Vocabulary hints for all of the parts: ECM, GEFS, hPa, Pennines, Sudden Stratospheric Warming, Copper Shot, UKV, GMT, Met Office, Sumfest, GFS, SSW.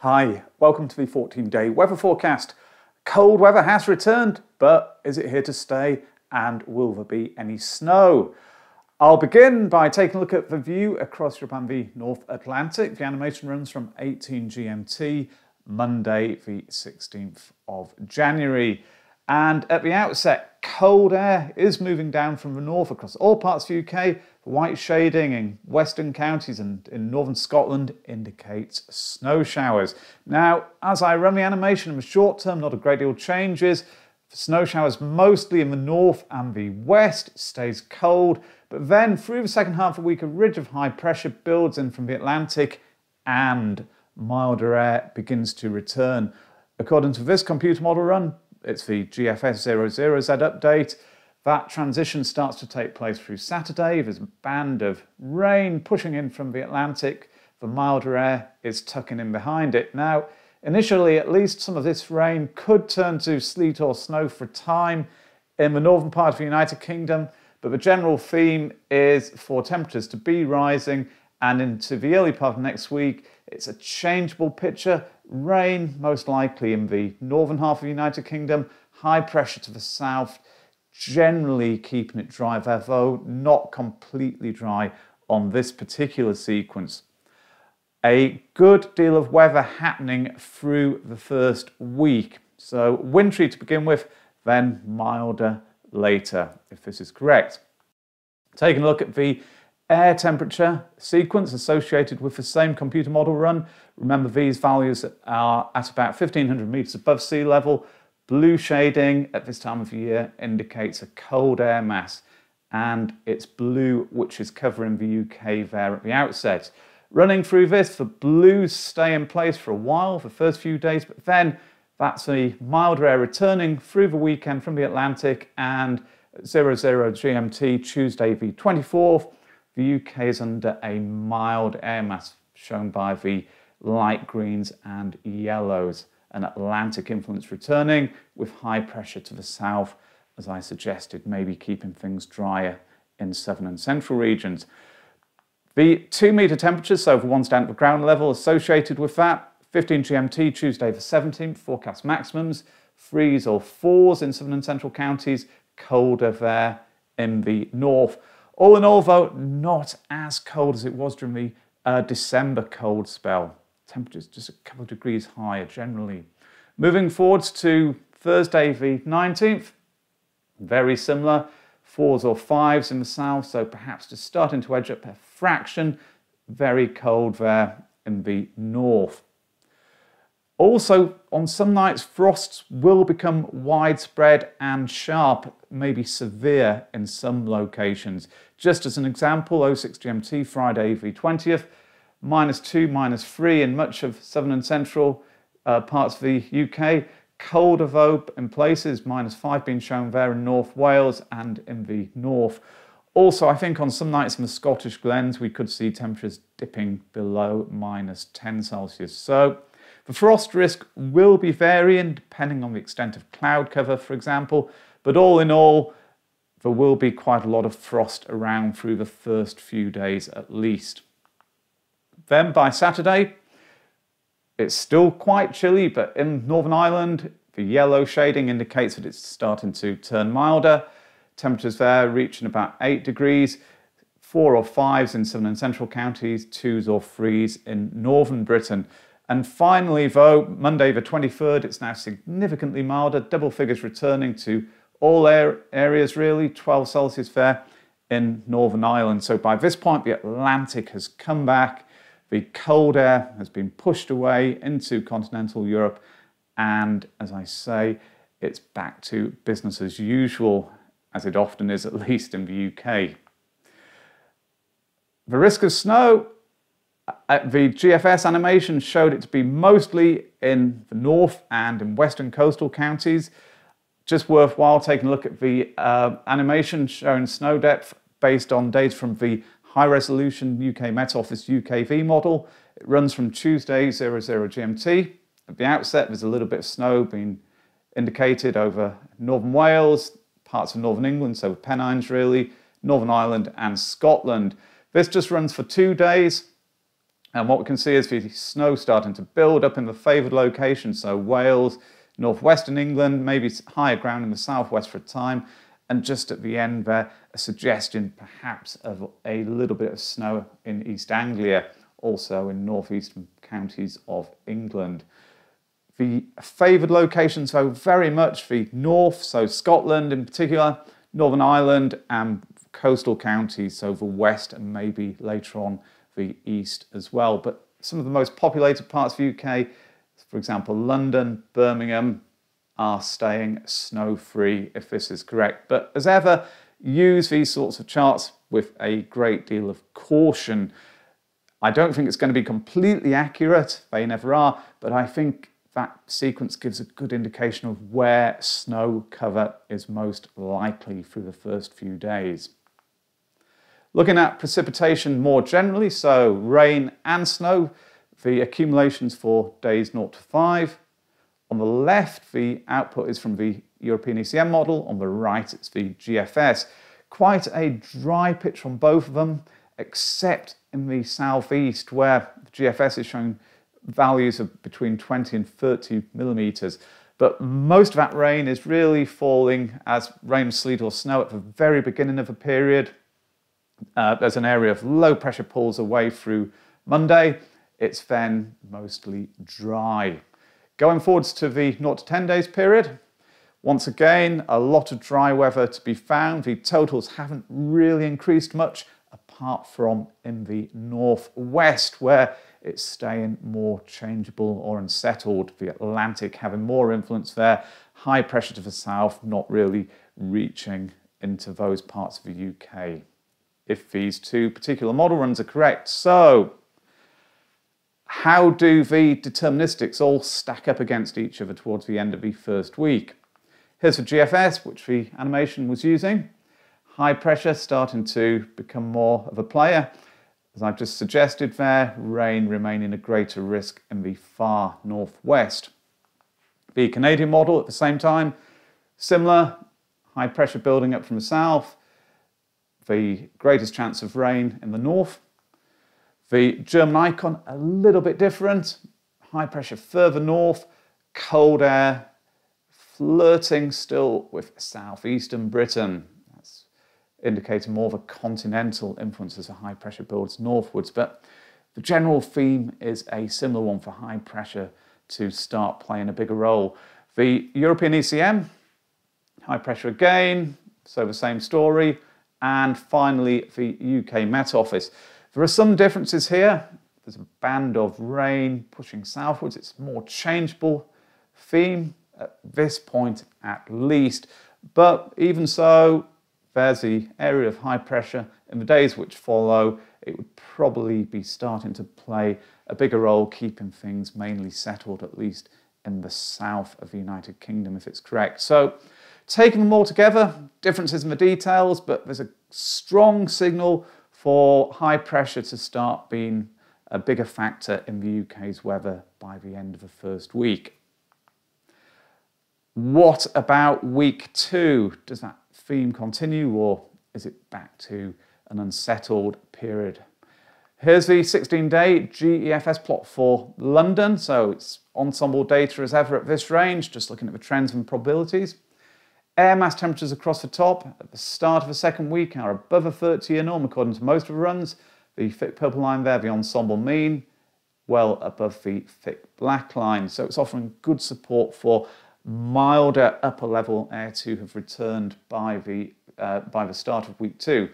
Hi, welcome to the 14-day weather forecast. Cold weather has returned, but is it here to stay and will there be any snow? I'll begin by taking a look at the view across Europe and the North Atlantic. The animation runs from 18 GMT, Monday the 16th of January. And at the outset, cold air is moving down from the north across all parts of the UK. White shading in western counties and in northern Scotland indicates snow showers. Now, as I run the animation in the short term, not a great deal changes. Snow showers mostly in the north and the west, stays cold. But then through the second half of the week, a ridge of high pressure builds in from the Atlantic and milder air begins to return. According to this computer model run, it's the GFS 00Z update. That transition starts to take place through Saturday. There's a band of rain pushing in from the Atlantic. The milder air is tucking in behind it. Now, initially, at least some of this rain could turn to sleet or snow for a time in the northern part of the United Kingdom, but the general theme is for temperatures to be rising, and into the early part of next week, it's a changeable picture. Rain, most likely in the northern half of the United Kingdom, high pressure to the south, generally keeping it dry there, though not completely dry on this particular sequence. A good deal of weather happening through the first week. So wintry to begin with, then milder later, if this is correct. Taking a look at the air temperature sequence associated with the same computer model run. Remember, these values are at about 1,500 meters above sea level. Blue shading at this time of year indicates a cold air mass, and it's blue which is covering the UK there at the outset. Running through this, the blues stay in place for a while, the first few days, but then that's the milder air returning through the weekend from the Atlantic, and 00 GMT Tuesday the 24th, the UK is under a mild air mass shown by the light greens and yellows. An Atlantic influence returning with high pressure to the south, as I suggested, maybe keeping things drier in southern and central regions. The 2 meter temperatures, so for 1 standard of ground level, associated with that, 15 GMT Tuesday the 17th, forecast maximums, 3s or 4s in southern and central counties, colder there in the north. All in all, though, not as cold as it was during the December cold spell. Temperatures just a couple of degrees higher generally. Moving forwards to Thursday the 19th, very similar, 4s or 5s in the south, so perhaps just starting to edge up a fraction, very cold there in the north. Also, on some nights, frosts will become widespread and sharp, maybe severe in some locations. Just as an example, 06 GMT, Friday the 20th, -2, -3 in much of southern and central parts of the UK. Colder though in places, -5 being shown there in North Wales and in the north. Also, I think on some nights in the Scottish Glens, we could see temperatures dipping below -10°C. So the frost risk will be varying depending on the extent of cloud cover, for example. But all in all, there will be quite a lot of frost around through the first few days at least. Then by Saturday, it's still quite chilly, but in Northern Ireland, the yellow shading indicates that it's starting to turn milder. Temperatures there reaching about 8 degrees, 4s or 5s in southern and central counties, 2s or 3s in northern Britain. And finally, though, Monday the 23rd, it's now significantly milder, double figures returning to all areas really, 12°C there in Northern Ireland. So by this point, the Atlantic has come back. The cold air has been pushed away into continental Europe, and as I say, it's back to business as usual, as it often is, at least in the UK. The risk of snow, the GFS animation showed it to be mostly in the north and in western coastal counties. Just worthwhile taking a look at the animation showing snow depth based on data from the high-resolution UK Met Office UKV model. It runs from Tuesday 00 GMT. At the outset, there's a little bit of snow being indicated over northern Wales, parts of northern England, so Pennines really, Northern Ireland and Scotland. This just runs for 2 days. And what we can see is the snow starting to build up in the favoured locations, so Wales, northwestern England, maybe higher ground in the southwest for a time, and just at the end there, a suggestion perhaps of a little bit of snow in East Anglia, also in northeastern counties of England. The favoured locations, though, very much the north, so Scotland in particular, Northern Ireland, and coastal counties, so the west and maybe later on the east as well. But some of the most populated parts of the UK, for example, London, Birmingham, are staying snow-free, if this is correct. But as ever, use these sorts of charts with a great deal of caution. I don't think it's going to be completely accurate, they never are, but I think that sequence gives a good indication of where snow cover is most likely through the first few days. Looking at precipitation more generally, so rain and snow, the accumulations for days 0 to 5. On the left, the output is from the European ECM model. On the right, it's the GFS. Quite a dry picture on both of them, except in the southeast, where the GFS is showing values of between 20 and 30 millimetres. But most of that rain is really falling as rain, sleet or snow at the very beginning of a period. There's an area of low pressure pulls away through Monday. It's then mostly dry. Going forwards to the 0 to 10 days period, once again, a lot of dry weather to be found. The totals haven't really increased much, apart from in the northwest, where it's staying more changeable or unsettled. The Atlantic having more influence there, high pressure to the south, not really reaching into those parts of the UK, if these two particular model runs are correct. So how do the deterministics all stack up against each other towards the end of the first week? Here's the GFS, which the animation was using. High pressure starting to become more of a player. As I've just suggested there, rain remaining a greater risk in the far northwest. The Canadian model at the same time, similar, high pressure building up from the south, the greatest chance of rain in the north. The German icon, a little bit different, high pressure further north, cold air, flirting still with southeastern Britain. That's indicating more of a continental influence as the high pressure builds northwards, but the general theme is a similar one for high pressure to start playing a bigger role. The European ECM, high pressure again, so the same story, and finally the UK Met Office. There are some differences here. There's a band of rain pushing southwards. It's more changeable theme at this point at least. But even so, there's the area of high pressure. In the days which follow, it would probably be starting to play a bigger role, keeping things mainly settled, at least in the south of the United Kingdom, if it's correct. So taking them all together, differences in the details, but there's a strong signal for high pressure to start being a bigger factor in the UK's weather by the end of the first week. What about week two? Does that theme continue, or is it back to an unsettled period? Here's the 16-day GEFS plot for London. So it's ensemble data as ever at this range, just looking at the trends and probabilities. Air mass temperatures across the top at the start of the second week are above a 30-year norm, according to most of the runs. The thick purple line there, the ensemble mean, well above the thick black line. So it's offering good support for milder upper-level air to have returned by the start of week two.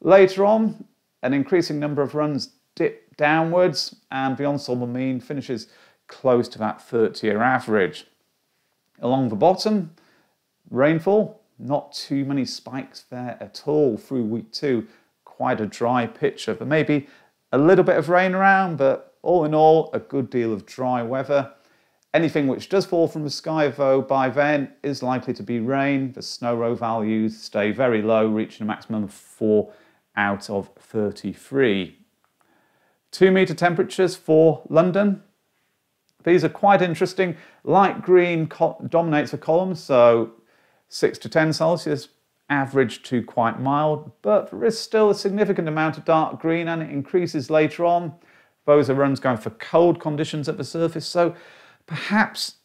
Later on, an increasing number of runs dip downwards, and the ensemble mean finishes close to that 30-year average. Along the bottom, rainfall, not too many spikes there at all through week two. Quite a dry picture, but maybe a little bit of rain around, but all in all, a good deal of dry weather. Anything which does fall from the sky, though, by then is likely to be rain. The snow row values stay very low, reaching a maximum of 4 out of 33. 2-metre temperatures for London. These are quite interesting. Light green dominates the column, so 6 to 10 Celsius, average to quite mild, but there is still a significant amount of dark green, and it increases later on. exposure runs going for cold conditions at the surface. So perhaps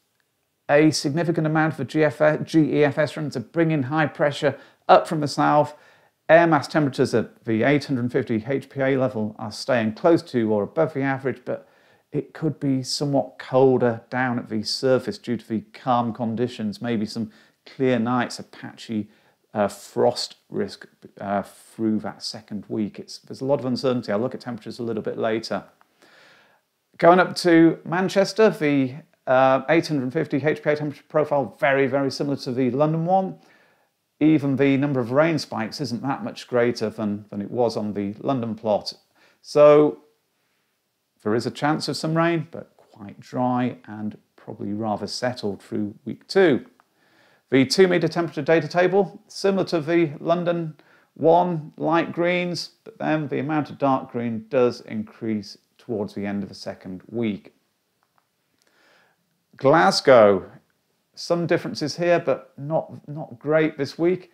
a significant amount of the GEFS runs are bringing high pressure up from the south. Air mass temperatures at the 850 hPa level are staying close to or above the average, but it could be somewhat colder down at the surface due to the calm conditions, maybe some clear nights, a patchy frost risk through that second week. There's a lot of uncertainty. I'll look at temperatures a little bit later. Going up to Manchester, the 850 hPa temperature profile, very, very similar to the London one. Even the number of rain spikes isn't that much greater than it was on the London plot. So there is a chance of some rain, but quite dry and probably rather settled through week two. The 2 metre temperature data table, similar to the London one, light greens, but then the amount of dark green does increase towards the end of the second week. Glasgow, some differences here, but not great this week.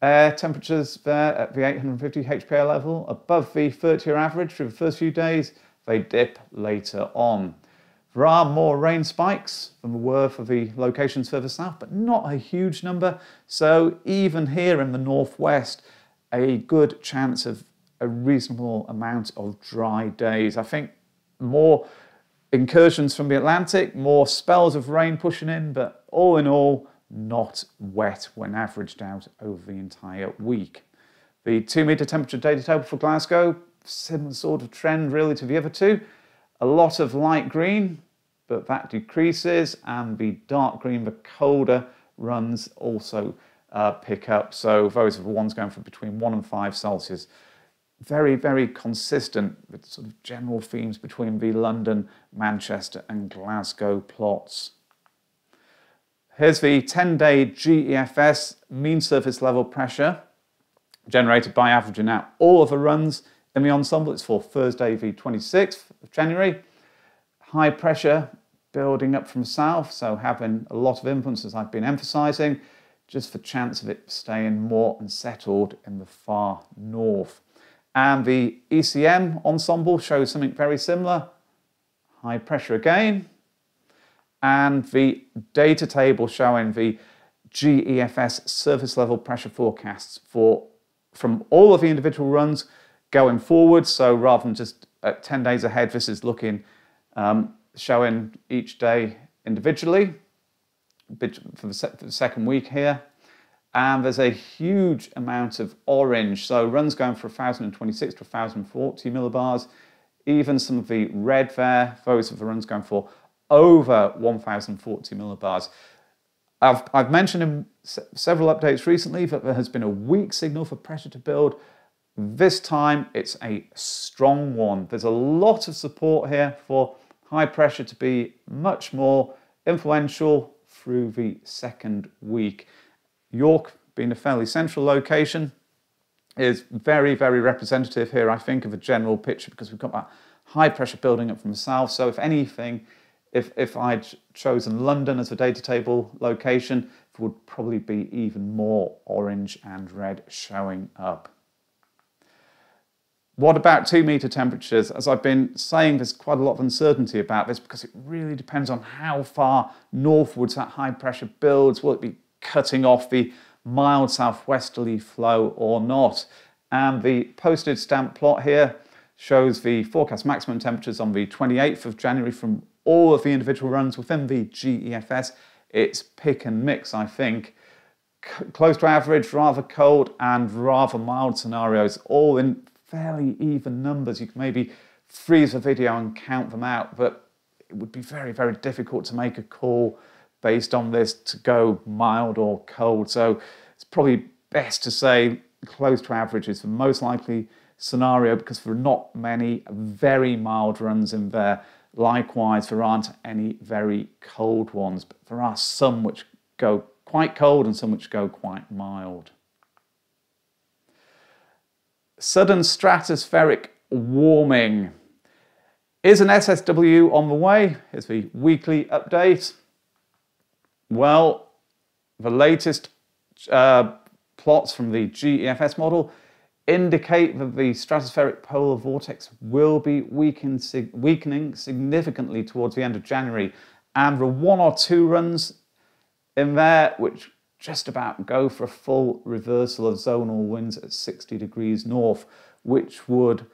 Air temperatures there at the 850 hPa level, above the 30-year average through the first few days, they dip later on. There are more rain spikes than there were for the locations further south, but not a huge number. So even here in the northwest, a good chance of a reasonable amount of dry days. I think more incursions from the Atlantic, more spells of rain pushing in, but all in all, not wet when averaged out over the entire week. The 2 metre temperature data table for Glasgow, similar sort of trend really to the other two. A lot of light green, but that decreases, and the dark green, the colder runs also pick up. So those are the ones going for between 1 and 5 Celsius. Very, very consistent with sort of general themes between the London, Manchester and Glasgow plots. Here's the 10-day GEFS mean surface level pressure generated by averaging out all of the runs in the ensemble. It's for Thursday the 26th of January. High pressure building up from south, so having a lot of influence, as I've been emphasising, just the chance of it staying more unsettled in the far north. And the ECM ensemble shows something very similar. High pressure again. And the data table showing the GEFS surface level pressure forecasts from all of the individual runs going forward, so rather than just at 10 days ahead, this is looking, showing each day individually for the second week here. And there's a huge amount of orange, so runs going for 1,026 to 1,040 millibars. Even some of the red there, those of the runs going for over 1,040 millibars. I've mentioned in several updates recently that there has been a weak signal for pressure to build. This time it's a strong one. There's a lot of support here for high pressure to be much more influential through the second week. York, being a fairly central location, is very, very representative here, I think, of a general picture, because we've got that high pressure building up from the south. So if anything, if I'd chosen London as a data table location, it would probably be even more orange and red showing up. What about 2 metre temperatures? As I've been saying, there's quite a lot of uncertainty about this because it really depends on how far northwards that high pressure builds. Will it be cutting off the mild southwesterly flow or not? And the postage stamp plot here shows the forecast maximum temperatures on the 28th of January from all of the individual runs within the GEFS. It's pick and mix, I think. Close to average, rather cold and rather mild scenarios, all in fairly even numbers. You can maybe freeze the video and count them out, but it would be very, very difficult to make a call based on this to go mild or cold. So it's probably best to say close to average is the most likely scenario because there are not many very mild runs in there. Likewise, there aren't any very cold ones, but there are some which go quite cold and some which go quite mild. Sudden stratospheric warming. Is an SSW on the way? Here's the weekly update. Well, the latest plots from the GEFS model indicate that the stratospheric polar vortex will be weakening significantly towards the end of January, and there are one or two runs in there which just about go for a full reversal of zonal winds at 60 degrees north, which would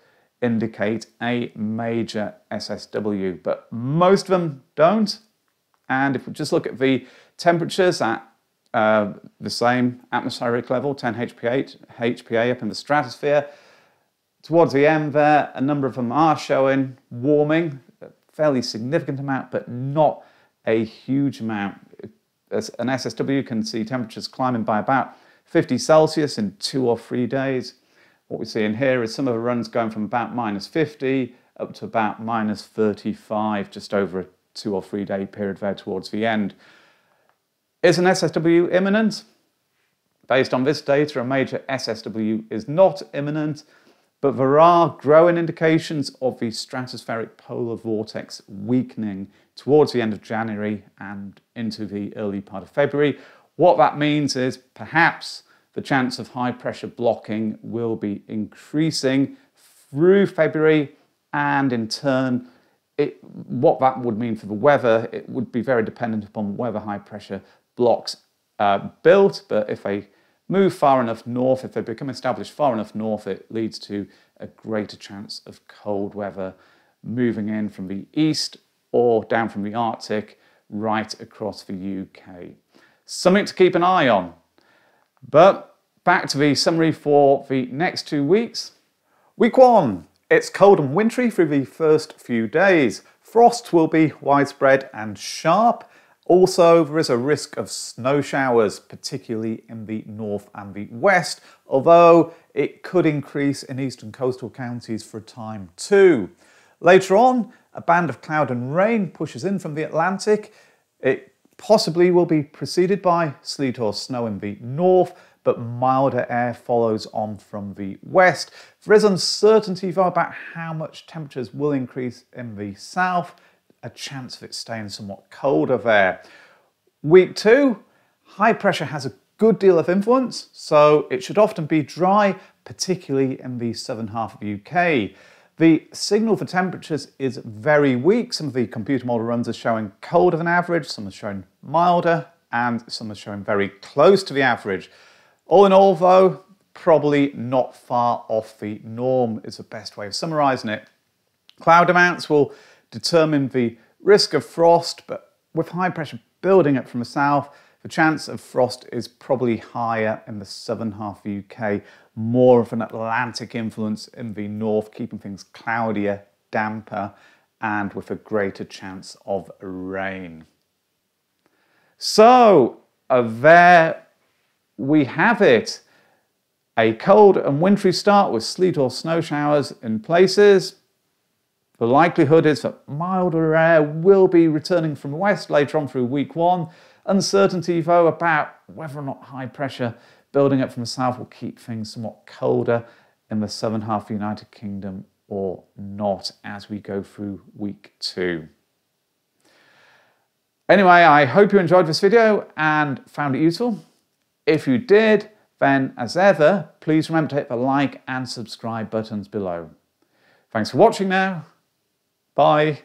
indicate a major SSW, but most of them don't. And if we just look at the temperatures at the same atmospheric level, 10 hPa up in the stratosphere, towards the end there, a number of them are showing warming, a fairly significant amount, but not a huge amount. As an SSW can see temperatures climbing by about 50 Celsius in 2 or 3 days. What we see in here is some of the runs going from about -50 up to about -35, just over a 2 or 3 day period there towards the end. Is an SSW imminent? Based on this data, a major SSW is not imminent, but there are growing indications of the stratospheric polar vortex weakening towards the end of January and into the early part of February. What that means is perhaps the chance of high pressure blocking will be increasing through February, and in turn, what that would mean for the weather, it would be very dependent upon whether high pressure blocks build, but if they move far enough north, if they become established far enough north, it leads to a greater chance of cold weather moving in from the east or down from the Arctic right across the UK. Something to keep an eye on. But back to the summary for the next 2 weeks. Week one, it's cold and wintry through the first few days. Frost will be widespread and sharp. Also, there is a risk of snow showers, particularly in the north and the west, although it could increase in eastern coastal counties for a time too. Later on, a band of cloud and rain pushes in from the Atlantic. It possibly will be preceded by sleet or snow in the north, but milder air follows on from the west. There is uncertainty though about how much temperatures will increase in the south, a chance of it staying somewhat colder there. Week two, high pressure has a good deal of influence, so it should often be dry, particularly in the southern half of the UK. The signal for temperatures is very weak. Some of the computer model runs are showing colder than average, some are showing milder, and some are showing very close to the average. All in all though, probably not far off the norm is the best way of summarising it. Cloud amounts will determine the risk of frost, but with high pressure building up from the south, the chance of frost is probably higher in the southern half of the UK, more of an Atlantic influence in the north, keeping things cloudier, damper, and with a greater chance of rain. So there we have it. A cold and wintry start with sleet or snow showers in places. The likelihood is that milder air will be returning from the west later on through week one. Uncertainty though about whether or not high pressure building up from the south will keep things somewhat colder in the southern half of the United Kingdom or not as we go through week two. Anyway, I hope you enjoyed this video and found it useful. If you did, then as ever, please remember to hit the like and subscribe buttons below. Thanks for watching now. Bye.